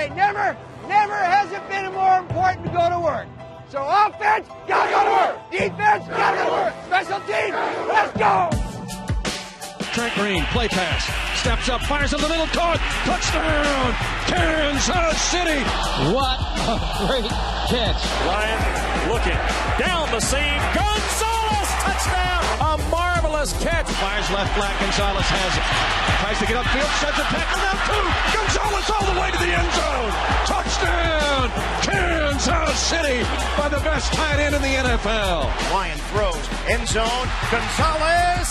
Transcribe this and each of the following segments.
Hey, never has it been more important to go to work. So offense, gotta go to work. Defense, gotta go to work. Special teams, let's go. Trent Green, play pass. Steps up, fires in the middle, caught. Touchdown, Kansas City. What a great catch. Ryan looking down the seam. Gonzalez, touchdown. A marvelous catch. Fires left flat, Gonzalez has it. Tries to get upfield, sheds it back, and now two. Gonzalez all the way to the end zone. Touchdown, Kansas City by the best tight end in the NFL. Ryan throws, end zone, Gonzalez.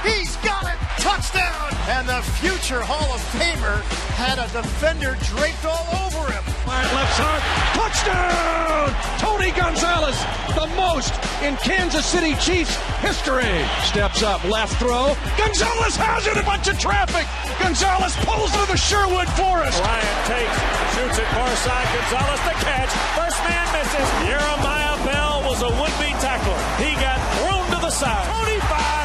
He's got it! Touchdown! And the future Hall of Famer had a defender draped all over him. Left side, touchdown! Tony Gonzalez, the most in Kansas City Chiefs history. Steps up, left throw. Gonzalez has it, a bunch of traffic. Gonzalez pulls through the Sherwood Forest. Ryan takes, shoots it far side. Gonzalez the catch. First man misses. Jeremiah Bell was a would-be tackler. He got thrown to the side. 25.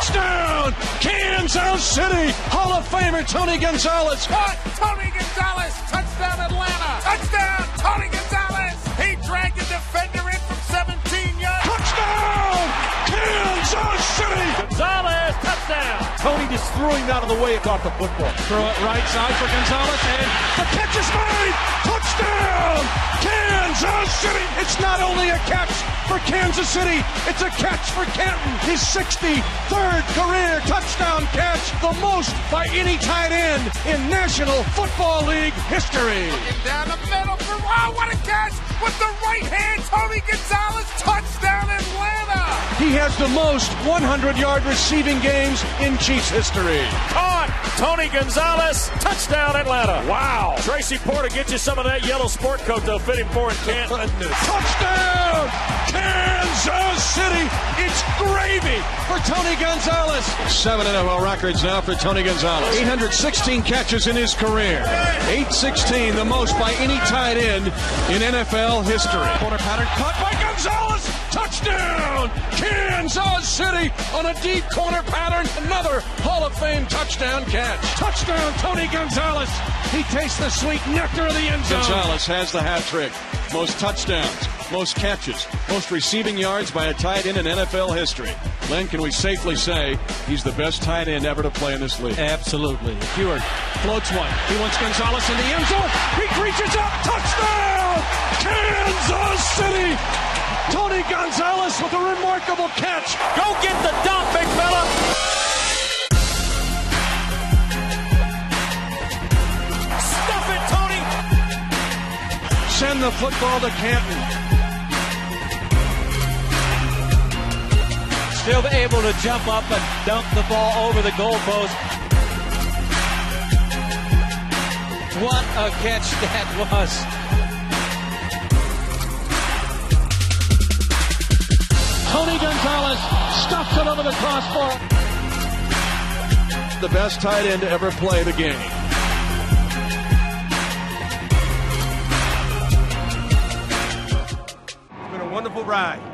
Touchdown, Kansas City! Hall of Famer Tony Gonzalez. What? Tony Gonzalez! Touchdown, Atlanta! Touchdown, Tony Gonzalez! He dragged the defender in from 17 yards. Touchdown, Kansas City! Gonzalez, touchdown! Tony just threw him out of the way and caught the football. Throw it right side for Gonzalez, and the catch is made! Touchdown, Kansas City! It's not only a catch for Kansas City, it's a catch for Canton. His 63rd career touchdown catch, the most by any tight end in National Football League history. Looking down the middle for, wow, what a catch with the right hand, Tony Gonzalez, touchdown Atlanta. He has the most 100-yard receiving games in Chiefs history. Caught, Tony Gonzalez, touchdown Atlanta. Wow. Tracy Porter, get you some of that yellow sport coat they'll fit him for in Canton. Touchdown, Kansas City, it's gravy for Tony Gonzalez. 7 NFL records now for Tony Gonzalez. 816 catches in his career. 816, the most by any tight end in NFL history. Corner pattern caught by Gonzalez. Touchdown, Kansas City on a deep corner pattern. Another Hall of Fame touchdown catch. Touchdown, Tony Gonzalez. He tastes the sweet nectar of the end zone. Gonzalez has the hat trick. Most touchdowns, most catches, most receiving yards by a tight end in NFL history. Len, can we safely say he's the best tight end ever to play in this league? Absolutely. Heward floats one. He wants Gonzalez in the end zone. He reaches up. Touchdown, Kansas City. Tony Gonzalez with a remarkable catch. Go get the dump, big fella. Send the football to Canton. Still able to jump up and dump the ball over the goalpost. What a catch that was. Tony Gonzalez stuffs it over the crossbar. The best tight end to ever play the game. Wonderful ride.